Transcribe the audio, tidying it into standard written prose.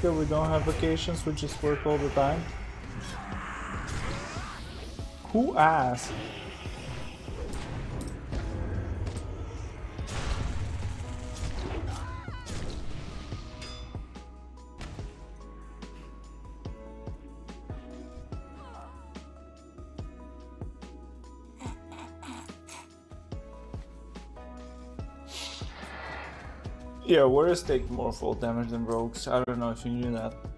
skill, we don't have vacations, we just work all the time. Who asked? Yeah, warriors take more fall damage than rogues. I don't know if you knew that.